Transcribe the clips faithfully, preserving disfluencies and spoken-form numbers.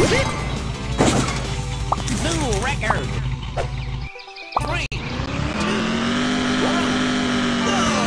New record. Three, two, one, go!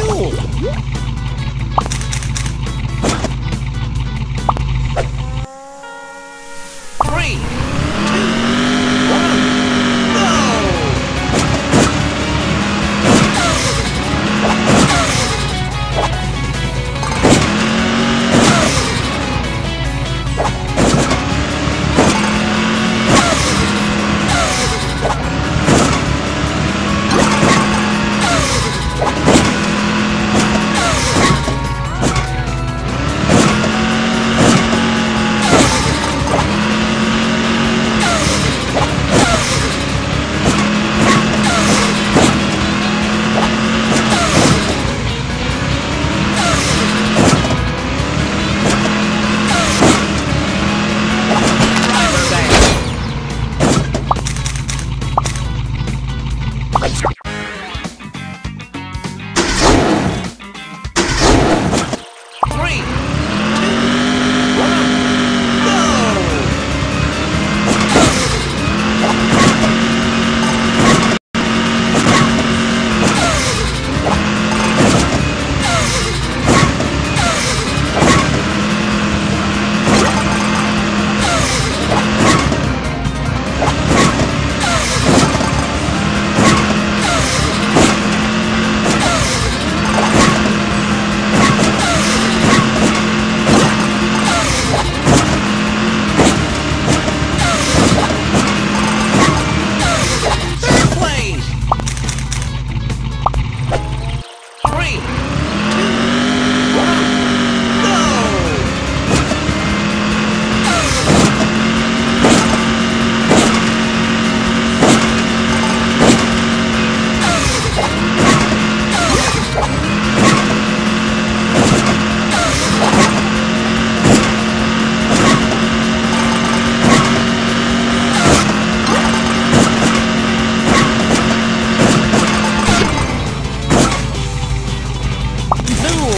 fuel!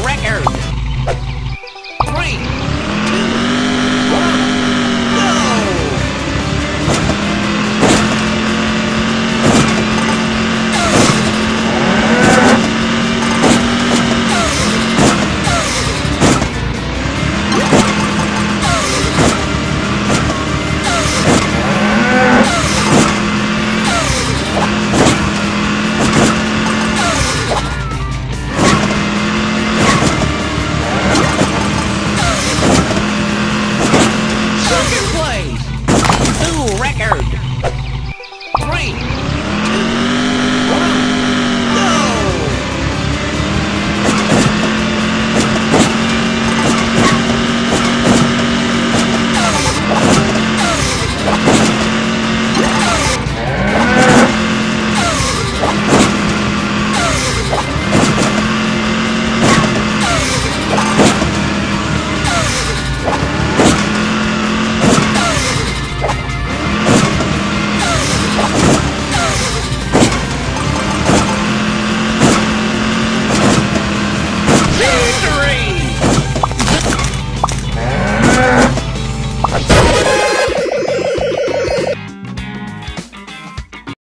Record.